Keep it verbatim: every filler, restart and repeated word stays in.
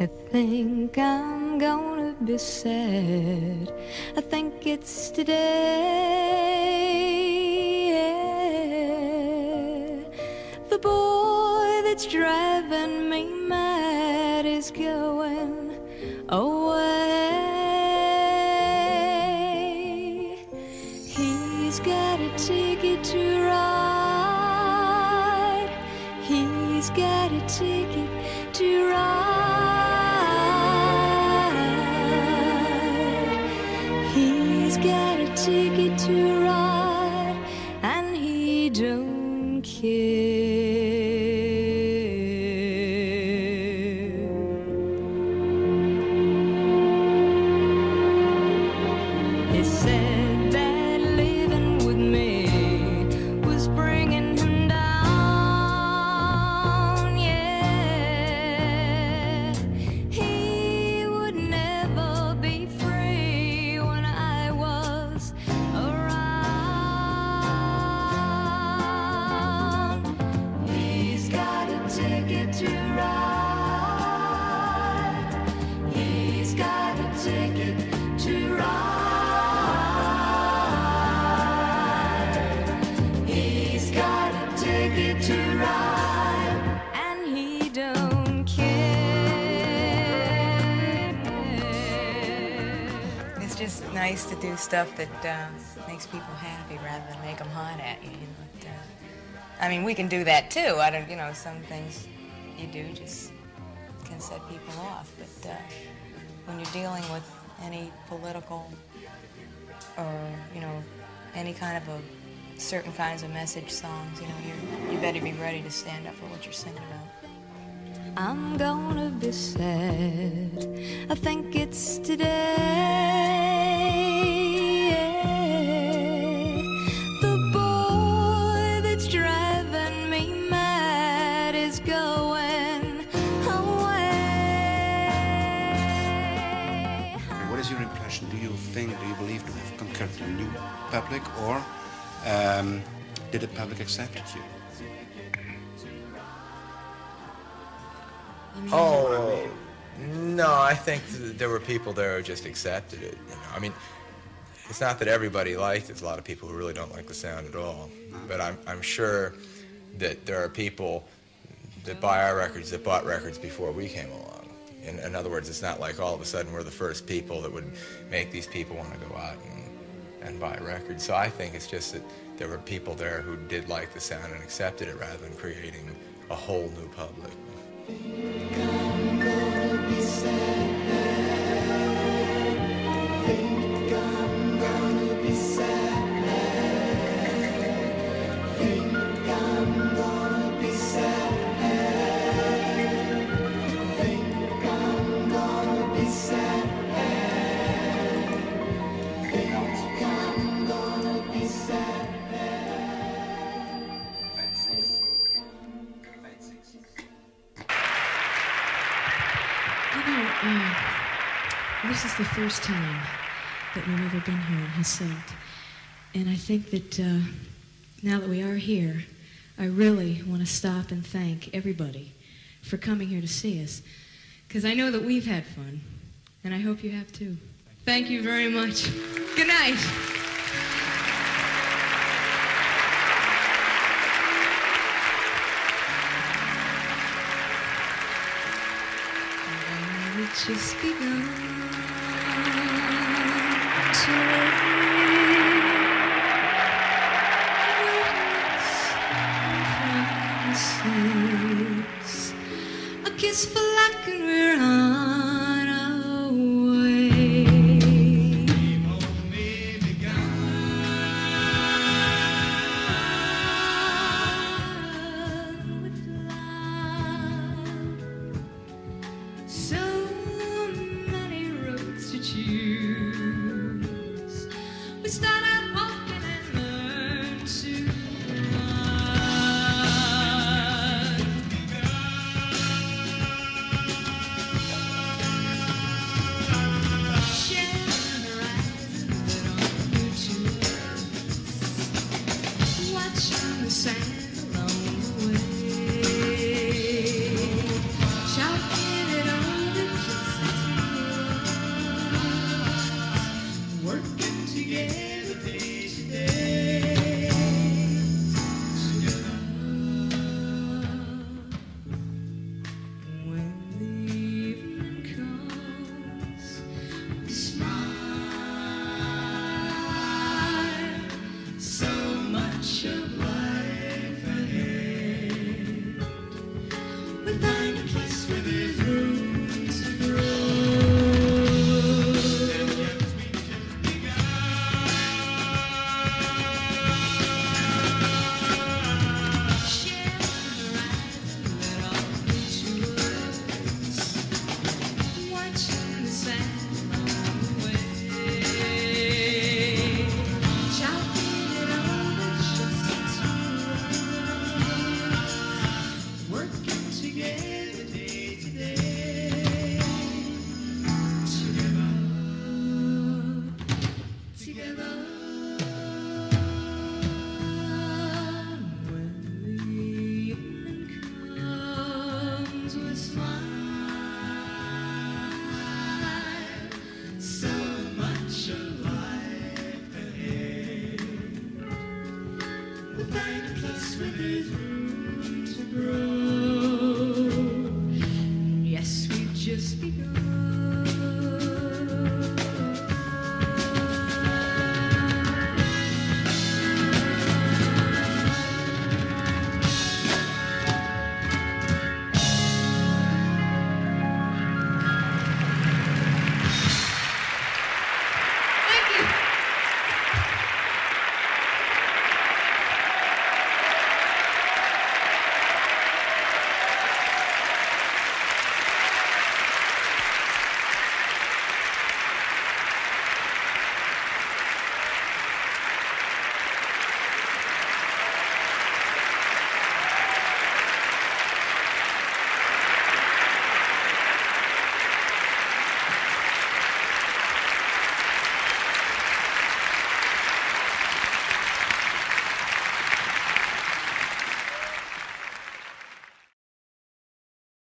I think I'm gonna be sad. I think it's today. The boy that's driving me mad is going away. He's got a ticket to ride. He's got a ticket to ride. Got a ticket to ride, and he don't care. He said that living with me was bringing him down. Yeah, he would never be free to ride. He's got a ticket to ride. He's got a ticket to ride, and he don't care. It's just nice to do stuff that uh, makes people happy rather than make them hot at you. You know, but, uh, I mean, we can do that too. I don't, you know, some things you do just can set people off, but uh, when you're dealing with any political or, you know, any kind of a certain kinds of message songs, you know, you're, you better be ready to stand up for what you're singing about. I'm gonna be sad, I think it's today. The boy that's driving me mad is going impression. Do you think, do you believe you have conquered a new public, or um, did the public accept you? Oh, no, I think there were people there who just accepted it. You know? I mean, it's not that everybody liked it. There's a lot of people who really don't like the sound at all. But I'm, I'm sure that there are people that buy our records that bought records before we came along. In, in other words, it's not like all of a sudden we're the first people that would make these people want to go out and, and buy records. So I think it's just that there were people there who did like the sound and accepted it rather than creating a whole new public. Think I'm gonna be sad. Think I'm gonna be sad. Think I'm gonna be sad. This is the first time that we've ever been here in Hasselt, and I think that uh, now that we are here, I really want to stop and thank everybody for coming here to see us, because I know that we've had fun, and I hope you have too. Thank you very much. Good night. It's just begun to witness promises, a kiss for luck, and we're on our way. We've only begun. and sang along the way, shouting at all the kids, working together day to day. When the evening comes, we smile, so much of with a place where there's room to grow.